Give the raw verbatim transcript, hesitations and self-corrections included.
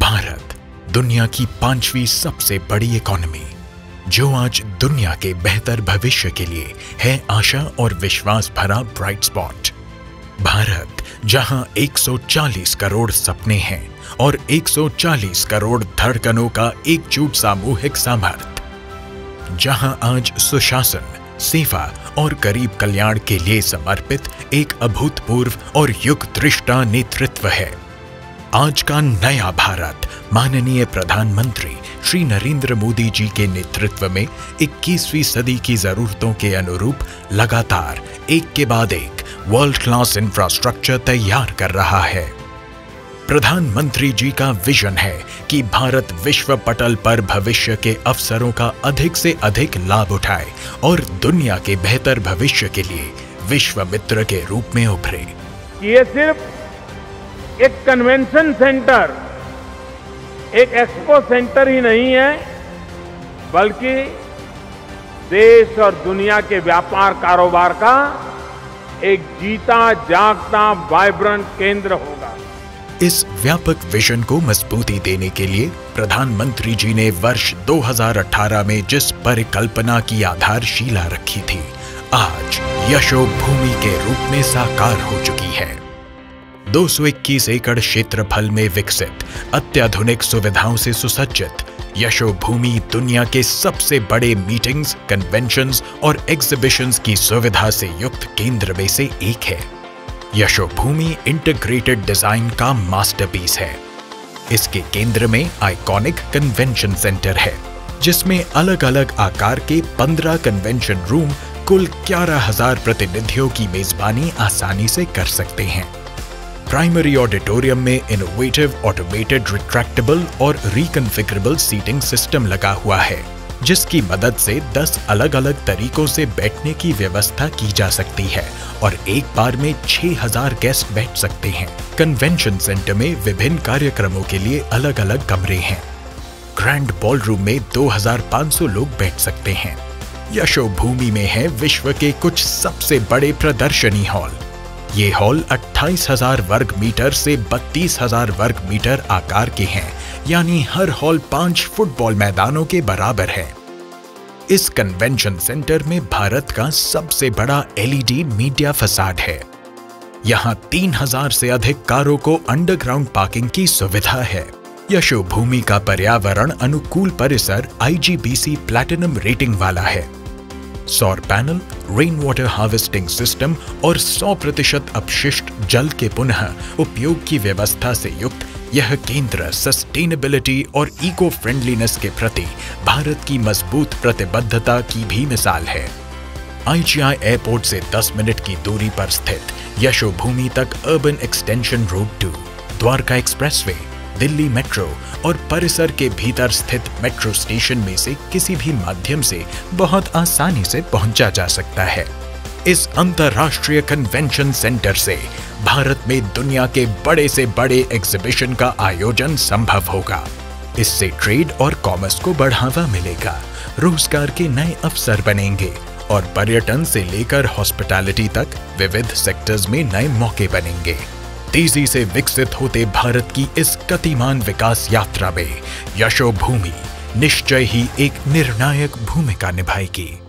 भारत दुनिया की पांचवी सबसे बड़ी इकोनॉमी, जो आज दुनिया के बेहतर भविष्य के लिए है आशा और विश्वास भरा ब्राइट स्पॉट। भारत जहां एक सौ चालीस करोड़ सपने हैं और एक सौ चालीस करोड़ धड़कनों का एकजुट सामूहिक सामर्थ्य, जहां आज सुशासन, सेवा और गरीब कल्याण के लिए समर्पित एक अभूतपूर्व और युगदृष्टा नेतृत्व है। आज का नया भारत माननीय प्रधानमंत्री श्री नरेंद्र मोदी जी के नेतृत्व में इक्कीसवीं सदी की जरूरतों के अनुरूप लगातार एक के बाद एक वर्ल्ड क्लास इंफ्रास्ट्रक्चर तैयार कर रहा है। प्रधानमंत्री जी का विजन है कि भारत विश्व पटल पर भविष्य के अवसरों का अधिक से अधिक लाभ उठाए और दुनिया के बेहतर भविष्य के लिए विश्व मित्र के रूप में उभरे। ये सिर्फ एक कन्वेंशन सेंटर, एक एक्सपो सेंटर ही नहीं है, बल्कि देश और दुनिया के व्यापार कारोबार का एक जीता जागता वाइब्रेंट केंद्र होगा। इस व्यापक विजन को मजबूती देने के लिए प्रधानमंत्री जी ने वर्ष दो हज़ार अठारह में जिस परिकल्पना की आधारशिला रखी थी, आज यशोभूमि के रूप में साकार हो चुकी है। दो सौ इक्कीस एकड़ क्षेत्रफल में विकसित, अत्याधुनिक सुविधाओं से सुसज्जित यशोभूमि दुनिया के सबसे बड़े मीटिंग्स, कन्वेंशंस और एग्जिबिशंस की सुविधा से युक्त केंद्र में से एक है। यशोभूमि इंटीग्रेटेड डिजाइन का मास्टरपीस है। इसके केंद्र में आइकॉनिक कन्वेंशन सेंटर है, जिसमें अलग अलग आकार के पंद्रह कन्वेंशन रूम कुल ग्यारह हजार प्रतिनिधियों की मेजबानी आसानी से कर सकते हैं। प्राइमरी ऑडिटोरियम में इनोवेटिव ऑटोमेटेड रिट्रैक्टेबल और रिकॉन्फ़िगरेबल सीटिंग सिस्टम लगा हुआ है, जिसकी मदद से दस अलग अलग तरीकों से बैठने की व्यवस्था की जा सकती है और एक बार में छह हज़ार गेस्ट बैठ सकते हैं। कन्वेंशन सेंटर में विभिन्न कार्यक्रमों के लिए अलग अलग कमरे हैं। ग्रैंड बॉल रूम में दो हज़ार पाँच सौ लोग बैठ सकते हैं। यशोभूमि में है विश्व के कुछ सबसे बड़े प्रदर्शनी हॉल। ये हॉल अट्ठाईस हज़ार वर्ग मीटर से बत्तीस हज़ार वर्ग मीटर आकार के हैं, यानी हर हॉल पांच फुटबॉल मैदानों के बराबर है। इस कन्वेंशन सेंटर में भारत का सबसे बड़ा एलईडी मीडिया फसाद है। यहाँ तीन हज़ार से अधिक कारों को अंडरग्राउंड पार्किंग की सुविधा है। यशोभूमि का पर्यावरण अनुकूल परिसर आईजीबीसी प्लैटिनम रेटिंग वाला है। सौर panel, rain water harvesting system और सौ प्रतिशत अपशिष्ट जल के पुनः उपयोग की व्यवस्था से युक्त यह केंद्र सस्टेनेबिलिटी और इको फ्रेंडलीनेस के प्रति भारत की मजबूत प्रतिबद्धता की भी मिसाल है। आईजीआई एयरपोर्ट से दस मिनट की दूरी पर स्थित यशोभूमि तक urban extension road two, Dwarka expressway, Delhi metro और परिसर के भीतर स्थित मेट्रो स्टेशन में से किसी भी माध्यम से बहुत आसानी से पहुंचा जा सकता है। इस अंतर्राष्ट्रीय कन्वेंशन सेंटर से भारत में दुनिया के बड़े से बड़े एग्जीबिशन का आयोजन संभव होगा। इससे ट्रेड और कॉमर्स को बढ़ावा मिलेगा, रोजगार के नए अवसर बनेंगे और पर्यटन से लेकर हॉस्पिटैलिटी तक विविध सेक्टर्स में नए मौके बनेंगे। तेजी से विकसित होते भारत की इस गतिमान विकास यात्रा में यशोभूमि निश्चय ही एक निर्णायक भूमिका निभाएगी।